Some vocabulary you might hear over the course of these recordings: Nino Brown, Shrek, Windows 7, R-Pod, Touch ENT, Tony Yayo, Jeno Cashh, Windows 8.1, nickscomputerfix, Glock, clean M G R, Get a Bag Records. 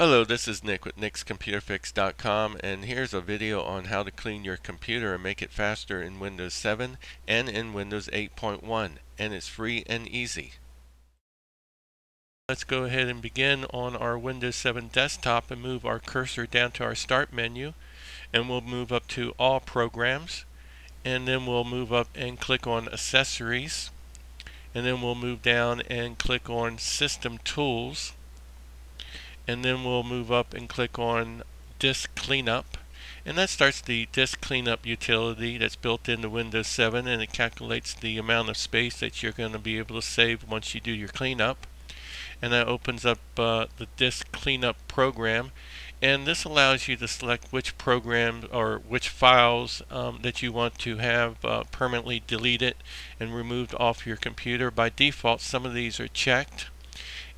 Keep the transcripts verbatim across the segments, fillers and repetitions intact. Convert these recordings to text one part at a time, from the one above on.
Hello, this is Nick with nick's computer fix dot com, and here's a video on how to clean your computer and make it faster in Windows seven and in Windows eight point one, and it's free and easy. Let's go ahead and begin on our Windows seven desktop and move our cursor down to our Start menu, and we'll move up to All Programs, and then we'll move up and click on Accessories, and then we'll move down and click on System Tools, and then we'll move up and click on Disk Cleanup, and that starts the Disk Cleanup utility that's built into Windows seven, and it calculates the amount of space that you're going to be able to save once you do your cleanup. And that opens up uh, the Disk Cleanup program, and this allows you to select which programs or which files um, that you want to have uh, permanently deleted and removed off your computer. By default, some of these are checked,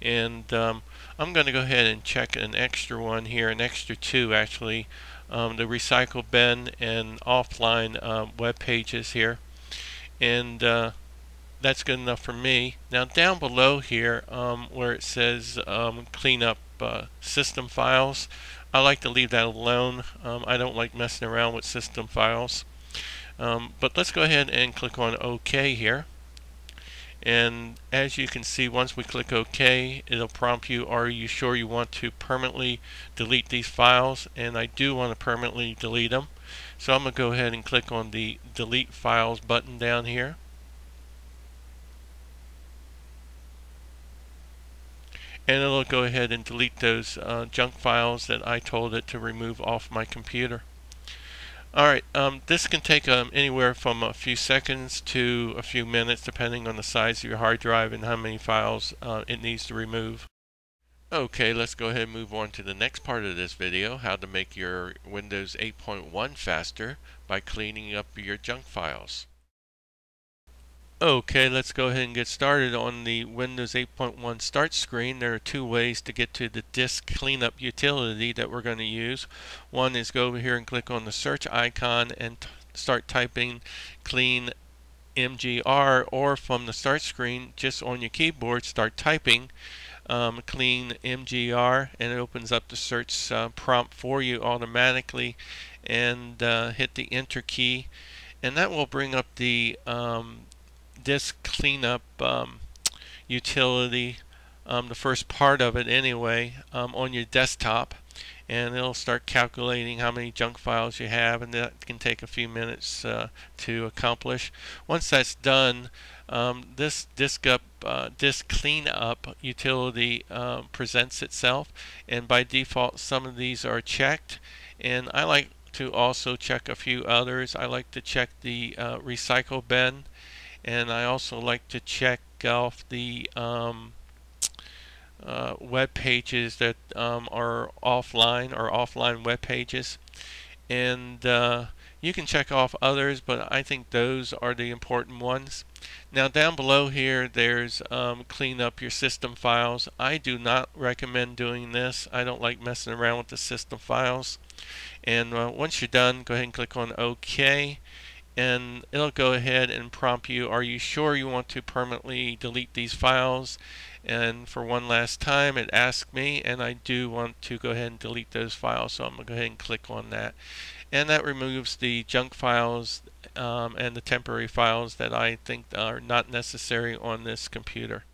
and um, I'm going to go ahead and check an extra one here, an extra two actually, um, the recycle bin and offline uh, web pages here, and uh, that's good enough for me. Now down below here um, where it says um, clean up uh, system files, I like to leave that alone. um, I don't like messing around with system files, um, but let's go ahead and click on OK here. And as you can see, once we click OK, it'll prompt you, are you sure you want to permanently delete these files? And I do want to permanently delete them, so I'm going to go ahead and click on the Delete Files button down here, and it'll go ahead and delete those uh, junk files that I told it to remove off my computer. Alright, um, this can take um, anywhere from a few seconds to a few minutes, depending on the size of your hard drive and how many files uh, it needs to remove. Okay, let's go ahead and move on to the next part of this video, how to make your Windows eight point one faster by cleaning up your junk files. Okay, let's go ahead and get started on the Windows eight point one Start screen. There are two ways to get to the Disk Cleanup utility that we're going to use. One is go over here and click on the search icon and t start typing clean M G R, or from the Start screen, just on your keyboard, start typing um, clean M G R, and it opens up the search uh, prompt for you automatically, and uh, hit the Enter key, and that will bring up the um, Disk Cleanup um, utility, um, the first part of it anyway, um, on your desktop, and it'll start calculating how many junk files you have, and that can take a few minutes uh, to accomplish. Once that's done, um, this disk up uh, Disk Cleanup utility uh, presents itself, and by default some of these are checked, and I like to also check a few others. I like to check the uh, recycle bin, and I also like to check off the um, uh, web pages that um, are offline or offline web pages, and uh, you can check off others, but I think those are the important ones. Now down below here there's um, clean up your system files. I do not recommend doing this. I don't like messing around with the system files, and uh, once you're done, go ahead and click on OK, and it'll go ahead and prompt you, are you sure you want to permanently delete these files? And for one last time it asked me, and I do want to go ahead and delete those files, so I'm going to go ahead and click on that, and that removes the junk files um, and the temporary files that I think are not necessary on this computer,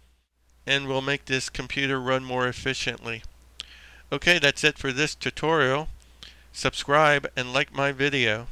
and will make this computer run more efficiently. Okay, that's it for this tutorial. Subscribe and like my video.